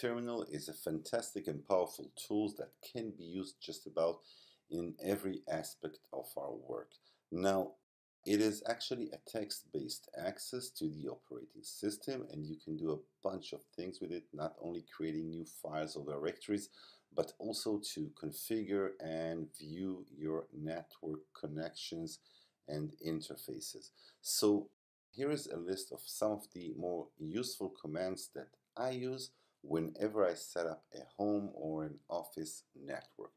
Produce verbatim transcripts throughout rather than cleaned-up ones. terminal is a fantastic and powerful tool that can be used just about in every aspect of our work. Now, it is actually a text-based access to the operating system, and you can do a bunch of things with it, not only creating new files or directories, but also to configure and view your network connections and interfaces. So here is a list of some of the more useful commands that I use whenever I set up a home or an office network.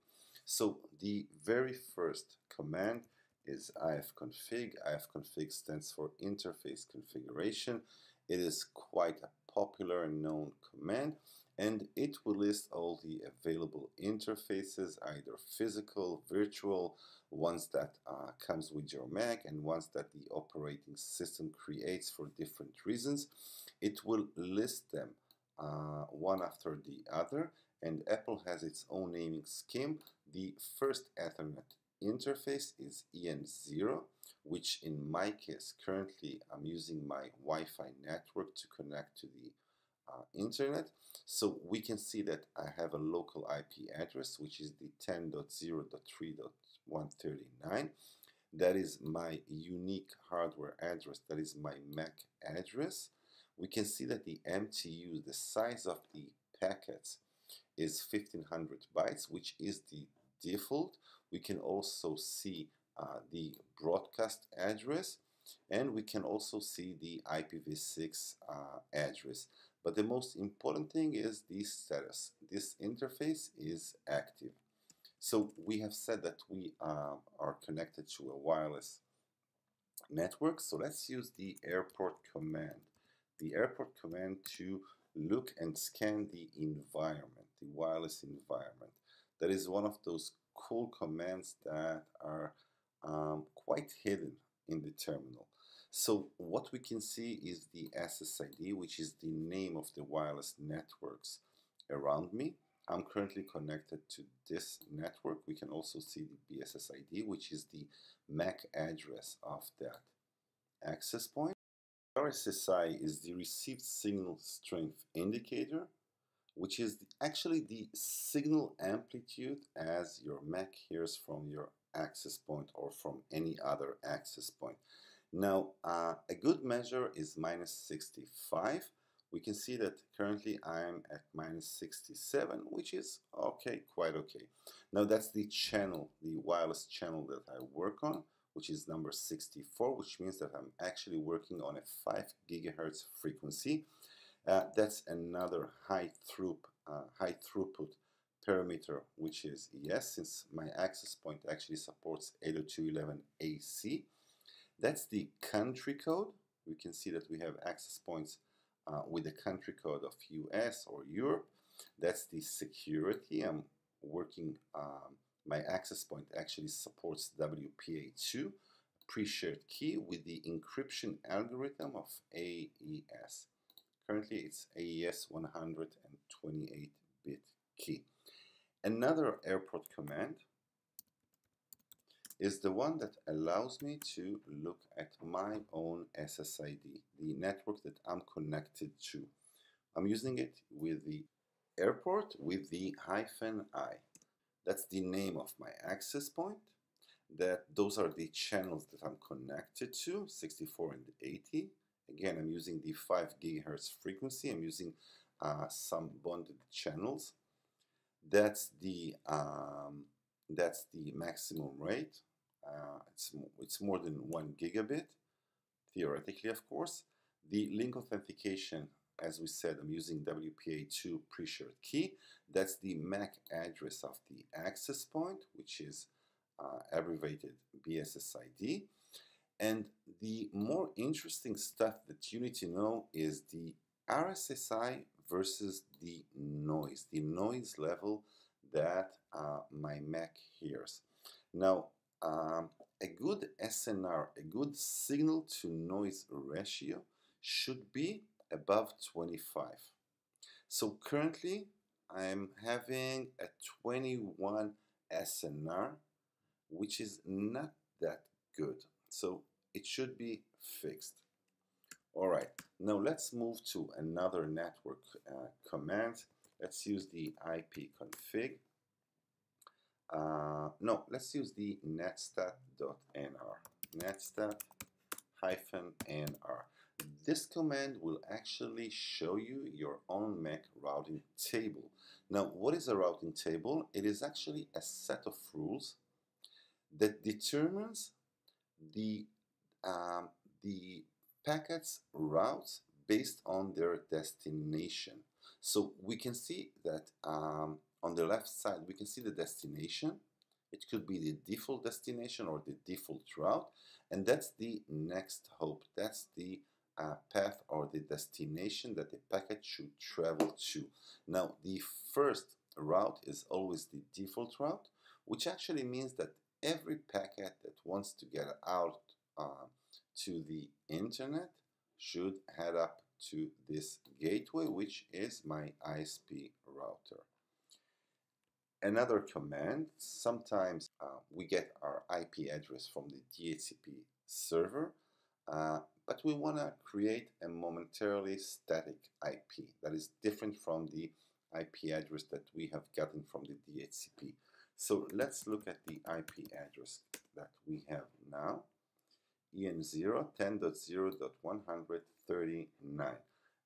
So the very first command is ifconfig. ifconfig stands for interface configuration. It is quite a popular and known command, and it will list all the available interfaces, either physical, virtual, ones that uh, comes with your Mac and ones that the operating system creates for different reasons. It will list them uh, one after the other, and Apple has its own naming scheme. The first Ethernet interface is E N zero, which in my case currently I'm using my Wi-Fi network to connect to the uh, internet. So we can see that I have a local I P address, which is the ten dot zero dot three dot one thirty-nine. That is my unique hardware address, that is my Mac address. We can see that the M T U, the size of the packets, is fifteen hundred bytes, which is the default. We can also see uh, the broadcast address, and we can also see the I P v six uh, address. But the most important thing is the status. This interface is active. So we have said that we uh, are connected to a wireless network. So let's use the airport command. The airport command to look and scan the environment, the wireless environment. That is one of those cool commands that are um, quite hidden in the terminal. So what we can see is the S S I D, which is the name of the wireless networks around me. I'm currently connected to this network. We can also see the B S S I D, which is the M A C address of that access point. R S S I is the received signal strength indicator, which is the, actually the signal amplitude as your Mac hears from your access point or from any other access point. Now, uh, a good measure is minus sixty-five. We can see that currently I'm at minus sixty-seven, which is okay, quite okay. Now, that's the channel, the wireless channel that I work on, which is number sixty-four, which means that I'm actually working on a five gigahertz frequency. Uh, that's another high, throop, uh, high throughput parameter, which is A E S, since my access point actually supports eight oh two dot eleven A C. That's the country code. We can see that we have access points uh, with the country code of U S or Europe. That's the security. I'm working, um, my access point actually supports W P A two, pre-shared key, with the encryption algorithm of A E S. Currently, it's A E S one hundred twenty-eight bit key. Another airport command is the one that allows me to look at my own S S I D, the network that I'm connected to. I'm using it with the airport with the hyphen I. That's the name of my access point. That those are the channels that I'm connected to, sixty-four and eighty. Again, I'm using the five gigahertz frequency. I'm using uh, some bonded channels. That's the um, that's the maximum rate. Uh, it's it's more than one gigabit, theoretically, of course. The link authentication, as we said, I'm using W P A two pre-shared key. That's the M A C address of the access point, which is uh, abbreviated B S S I D. And the more interesting stuff that you need to know is the R S S I versus the noise, the noise level that uh, my Mac hears. Now, um, a good S N R, a good signal to noise ratio, should be above twenty-five. So currently, I'm having a twenty-one S N R, which is not that good. So it should be fixed. All right, now let's move to another network uh, command, Let's use the ifconfig. Uh, no, let's use the netstat.nr. netstat-nr. This command will actually show you your own M A C routing table. Now, what is a routing table? It is actually a set of rules that determines the um, the packets routes based on their destination. So we can see that um, on the left side we can see the destination. It could be the default destination or the default route, and that's the next hop. That's the uh, path or the destination that the packet should travel to. Now, the first route is always the default route, which actually means that every packet that wants to get out uh, to the internet should head up to this gateway, which is my I S P router. Another command, sometimes uh, we get our I P address from the D H C P server, uh, but we want to create a momentarily static I P that is different from the I P address that we have gotten from the D H C P. So let's look at the I P address that we have now, E N zero ten dot zero dot one hundred thirty-nine.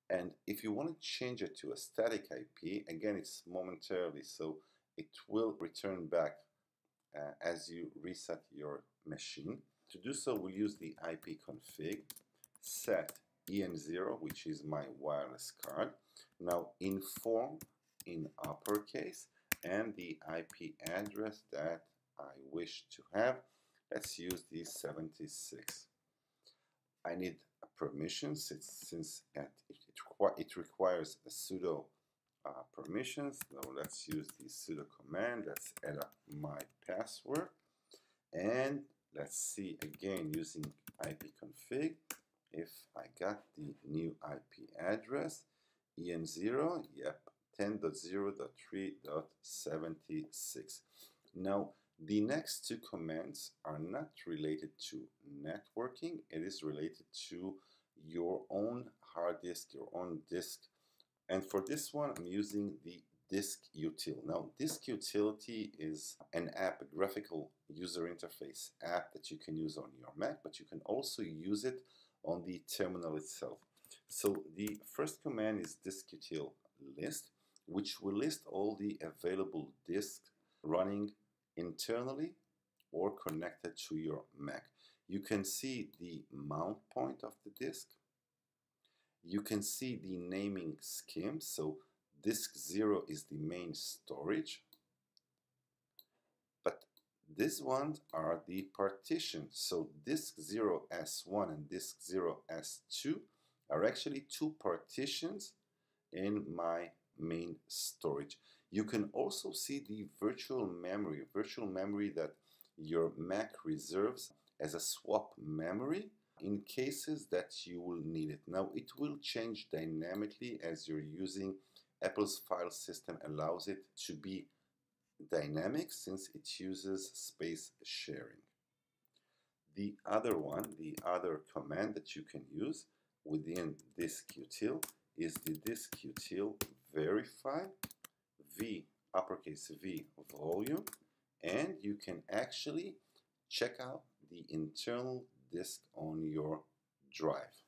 And if you want to change it to a static I P, again, it's momentarily, so it will return back uh, as you reset your machine. To do so, we'll use the ifconfig set E N zero, which is my wireless card. Now, inform in uppercase, and the I P address that I wish to have. Let's use the seventy-six. I need a permission since, since it, it, it requires a sudo uh, permissions. Now let's use the sudo command. Let's add up my password. And let's see again using ifconfig if I got the new I P address, E N zero, yep. ten dot zero dot three dot seventy-six. Now, the next two commands are not related to networking. It is related to your own hard disk, your own disk. And for this one, I'm using the diskutil. Now, disk utility is an app, a graphical user interface app that you can use on your Mac, but you can also use it on the terminal itself. So the first command is diskutil list, which will list all the available disks running internally or connected to your Mac. You can see the mount point of the disk. You can see the naming scheme. So disk zero is the main storage, but these ones are the partitions. So disk zero S one and disk zero S two are actually two partitions in my main storage. You can also see the virtual memory, virtual memory that your Mac reserves as a swap memory in cases that you will need it. Now, it will change dynamically as you're using. Apple's file system allows it to be dynamic since it uses space sharing. The other one, the other command that you can use within diskutil is the diskutil verify, V, uppercase V, volume, and you can actually check out the internal disk on your drive.